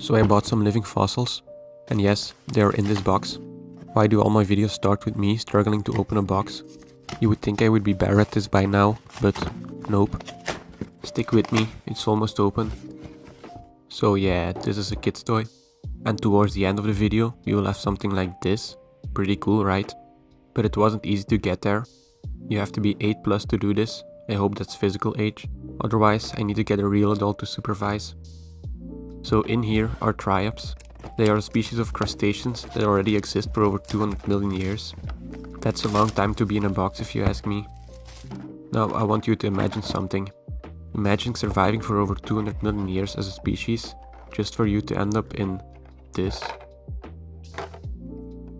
So I bought some living fossils, and yes, they are in this box. Why do all my videos start with me struggling to open a box? You would think I would be better at this by now, but nope. Stick with me, it's almost open. So yeah, this is a kid's toy. And towards the end of the video, you will have something like this. Pretty cool, right? But it wasn't easy to get there. You have to be 8 plus to do this. I hope that's physical age. Otherwise, I need to get a real adult to supervise. So in here are triops. They are a species of crustaceans that already exist for over 200 million years. That's a long time to be in a box if you ask me. Now I want you to imagine something. Imagine surviving for over 200 million years as a species, just for you to end up in this.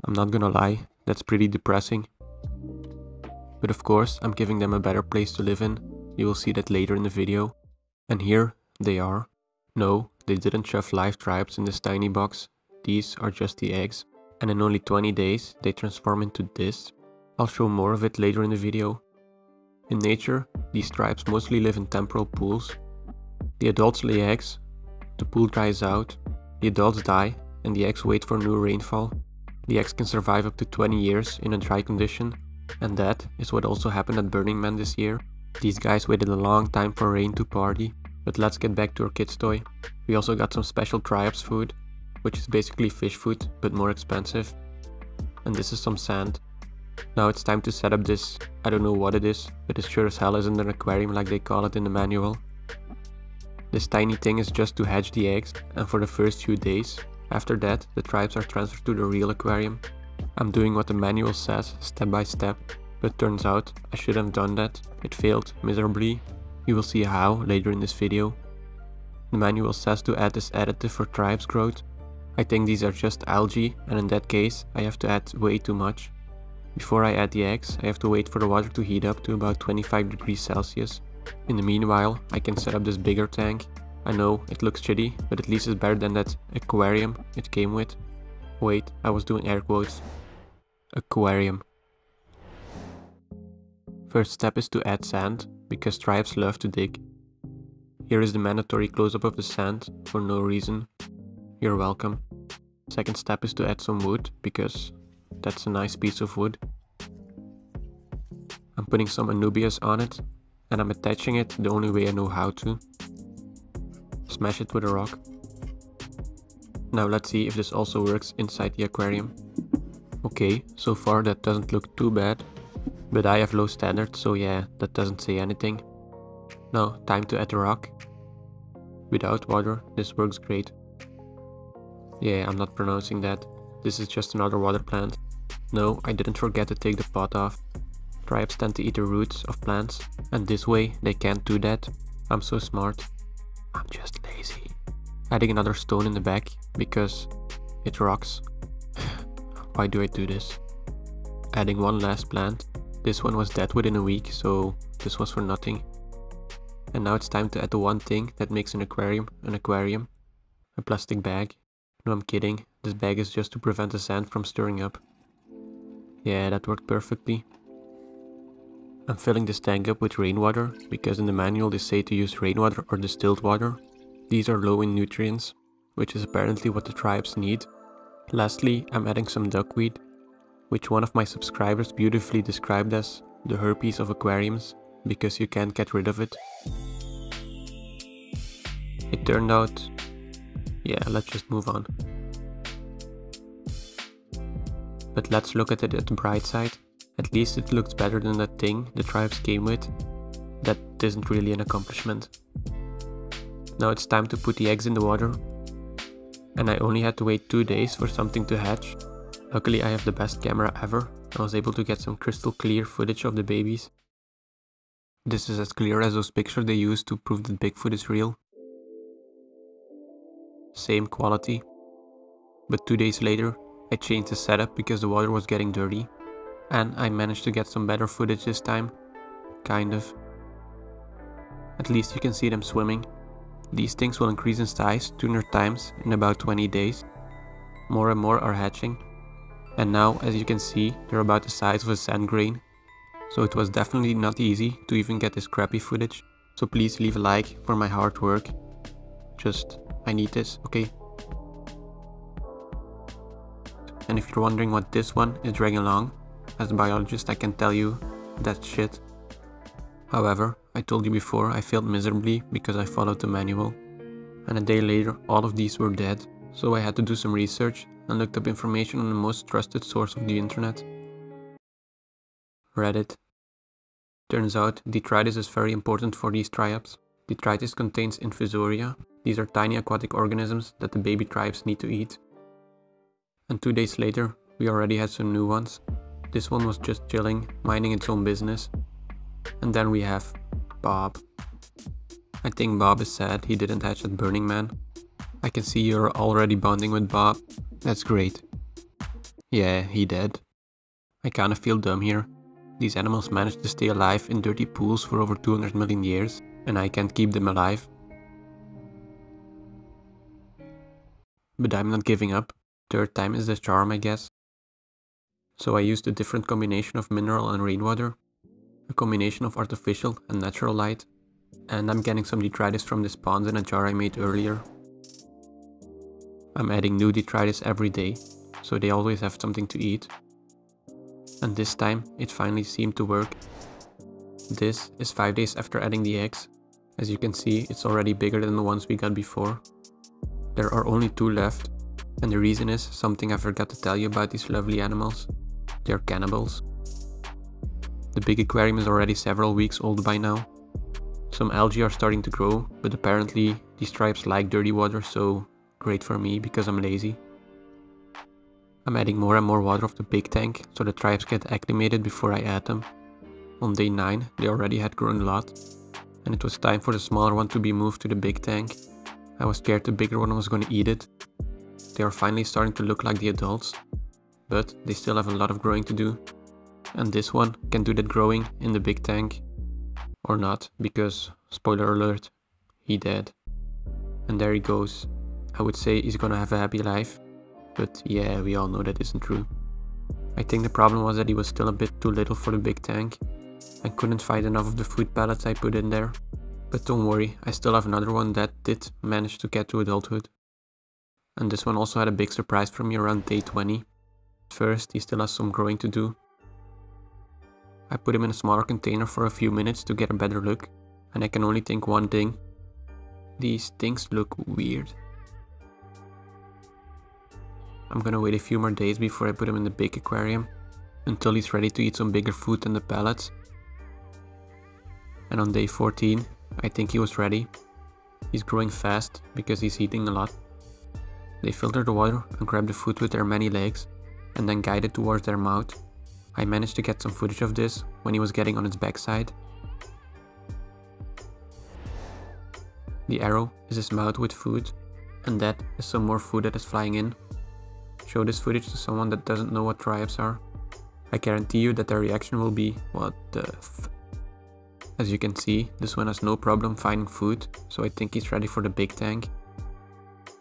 I'm not gonna lie, that's pretty depressing. But of course, I'm giving them a better place to live in. You will see that later in the video. And here they are. No, they didn't shove live triops in this tiny box. These are just the eggs. And in only 20 days, they transform into this. I'll show more of it later in the video. In nature, these triops mostly live in temporal pools. The adults lay eggs, the pool dries out, the adults die, and the eggs wait for new rainfall. The eggs can survive up to 20 years in a dry condition, and that is what also happened at Burning Man this year. These guys waited a long time for rain to party, but let's get back to our kid's toy. We also got some special triops food, which is basically fish food, but more expensive. And this is some sand. Now it's time to set up this, I don't know what it is, but it sure as hell isn't an aquarium like they call it in the manual. This tiny thing is just to hatch the eggs, and for the first few days. After that, the triops are transferred to the real aquarium. I'm doing what the manual says, step by step, but turns out I should have done that. It failed miserably. You will see how later in this video. The manual says to add this additive for triops growth. I think these are just algae, and in that case I have to add way too much. Before I add the eggs, I have to wait for the water to heat up to about 25 degrees Celsius. In the meanwhile, I can set up this bigger tank. I know, it looks shitty, but at least it's better than that aquarium it came with. Wait, I was doing air quotes. Aquarium. First step is to add sand, because triops love to dig. Here is the mandatory close-up of the sand, for no reason. You're welcome. Second step is to add some wood, because that's a nice piece of wood. I'm putting some Anubias on it, and I'm attaching it the only way I know how to. Smash it with a rock. Now let's see if this also works inside the aquarium. Okay, so far that doesn't look too bad, but I have low standards, so yeah, that doesn't say anything. Now time to add a rock. Without water, this works great. Yeah, I'm not pronouncing that. This is just another water plant. No, I didn't forget to take the pot off. Triops tend to eat the roots of plants, and this way they can't do that. I'm so smart. I'm just lazy. Adding another stone in the back, because it rocks. Why do I do this? Adding one last plant. This one was dead within a week, so this was for nothing. And now it's time to add the one thing that makes an aquarium. A plastic bag. No, I'm kidding. This bag is just to prevent the sand from stirring up. Yeah, that worked perfectly. I'm filling this tank up with rainwater, because in the manual they say to use rainwater or distilled water. These are low in nutrients, which is apparently what the triops need. Lastly, I'm adding some duckweed, which one of my subscribers beautifully described as the herpes of aquariums, because you can't get rid of it. It turned out... yeah, let's just move on. But let's look at it at the bright side. At least it looks better than that thing the triops came with. That isn't really an accomplishment. Now it's time to put the eggs in the water. And I only had to wait 2 days for something to hatch. Luckily I have the best camera ever. I was able to get some crystal clear footage of the babies. This is as clear as those pictures they used to prove that Bigfoot is real. Same quality. But 2 days later, I changed the setup because the water was getting dirty. And I managed to get some better footage this time. Kind of. At least you can see them swimming. These things will increase in size 200 times in about 20 days. More and more are hatching. And now, as you can see, they're about the size of a sand grain. So it was definitely not easy to even get this crappy footage. So please leave a like for my hard work. I need this, okay? And if you're wondering what this one is dragging along, as a biologist I can tell you that's shit. However, I told you before I failed miserably because I followed the manual. And a day later all of these were dead, so I had to do some research and looked up information on the most trusted source of the internet. Reddit. Turns out detritus is very important for these triops. Detritus contains infusoria. These are tiny aquatic organisms that the baby triops need to eat. And 2 days later we already had some new ones. This one was just chilling, minding its own business. And then we have Bob. I think Bob is sad he didn't hatch at Burning Man. I can see you're already bonding with Bob. That's great. Yeah, he dead. I kinda feel dumb here. These animals managed to stay alive in dirty pools for over 200 million years, and I can't keep them alive. But I'm not giving up. Third time is the charm, I guess. So I used a different combination of mineral and rainwater, a combination of artificial and natural light, and I'm getting some detritus from the spawns in a jar I made earlier. I'm adding new detritus every day, so they always have something to eat. And this time it finally seemed to work. This is 5 days after adding the eggs. As you can see, it's already bigger than the ones we got before. There are only 2 left, and the reason is something I forgot to tell you about these lovely animals. They're cannibals. The big aquarium is already several weeks old by now. Some algae are starting to grow, but apparently these tribes like dirty water, so great for me because I'm lazy. I'm adding more and more water of the big tank, so the tribes get acclimated before I add them. On day 9 they already had grown a lot, and it was time for the smaller one to be moved to the big tank. I was scared the bigger one was gonna eat it. They are finally starting to look like the adults, but they still have a lot of growing to do. And this one can do that growing in the big tank. Or not, because, spoiler alert, he dead. And there he goes. I would say he's gonna have a happy life, but yeah, we all know that isn't true. I think the problem was that he was still a bit too little for the big tank. I couldn't find enough of the food pallets I put in there. But don't worry, I still have another one that did manage to get to adulthood. And this one also had a big surprise for me around day 20. First, he still has some growing to do. I put him in a smaller container for a few minutes to get a better look, and I can only think one thing. These things look weird. I'm gonna wait a few more days before I put him in the big aquarium, until he's ready to eat some bigger food than the pellets. And on day 14, I think he was ready. He's growing fast because he's eating a lot. They filter the water and grab the food with their many legs, and then guide it towards their mouth. I managed to get some footage of this when he was getting on its backside. The arrow is his mouth with food, and that is some more food that is flying in. Show this footage to someone that doesn't know what triops are. I guarantee you that their reaction will be, what the f. As you can see, this one has no problem finding food, so I think he's ready for the big tank.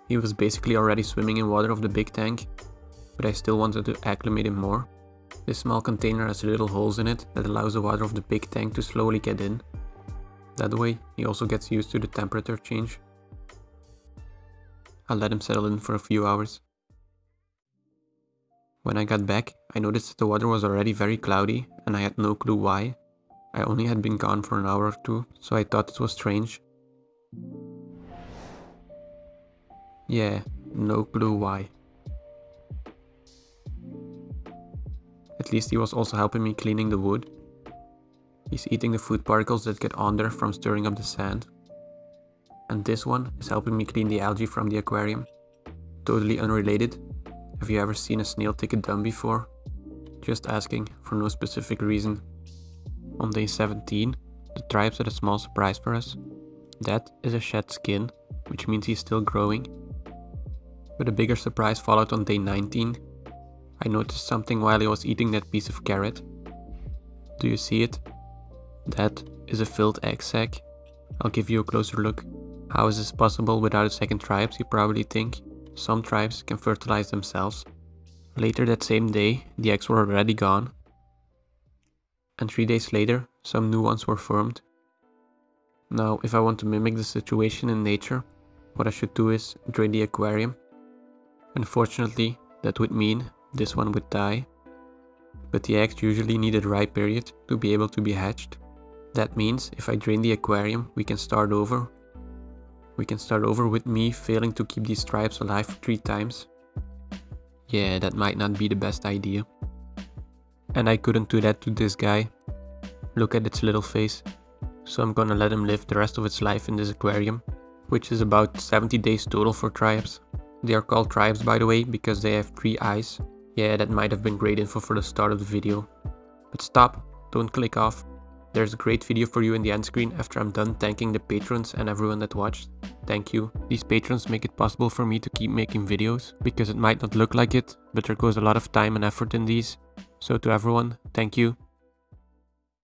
He was basically already swimming in water of the big tank, but I still wanted to acclimate him more. This small container has little holes in it that allows the water of the big tank to slowly get in. That way, he also gets used to the temperature change. I'll let him settle in for a few hours. When I got back, I noticed that the water was already very cloudy, and I had no clue why. I only had been gone for an hour or two, so I thought it was strange. Yeah, no clue why. At least he was also helping me cleaning the wood. He's eating the food particles that get on there from stirring up the sand. And this one is helping me clean the algae from the aquarium. Totally unrelated. Have you ever seen a snail take a dump before? Just asking, for no specific reason. On day 17, the tribes had a small surprise for us. That is a shed skin, which means he's still growing. But a bigger surprise followed on day 19. I noticed something while I was eating that piece of carrot. Do you see it? That is a filled egg sac. I'll give you a closer look. How is this possible without a second tribes, you probably think? Some tribes can fertilize themselves. Later that same day, the eggs were already gone. And 3 days later, some new ones were formed. Now, if I want to mimic the situation in nature, what I should do is drain the aquarium. Unfortunately, that would mean this one would die. But the eggs usually need a dry period to be able to be hatched. That means if I drain the aquarium, we can start over. We can start over with me failing to keep these triops alive 3 times. Yeah, that might not be the best idea. And I couldn't do that to this guy. Look at its little face. So I'm gonna let him live the rest of its life in this aquarium, which is about 70 days total for triops. They are called triops, by the way, because they have 3 eyes. Yeah, that might have been great info for the start of the video. But stop, don't click off. There's a great video for you in the end screen after I'm done thanking the patrons and everyone that watched. Thank you. These patrons make it possible for me to keep making videos, because it might not look like it, but there goes a lot of time and effort in these. So to everyone, thank you.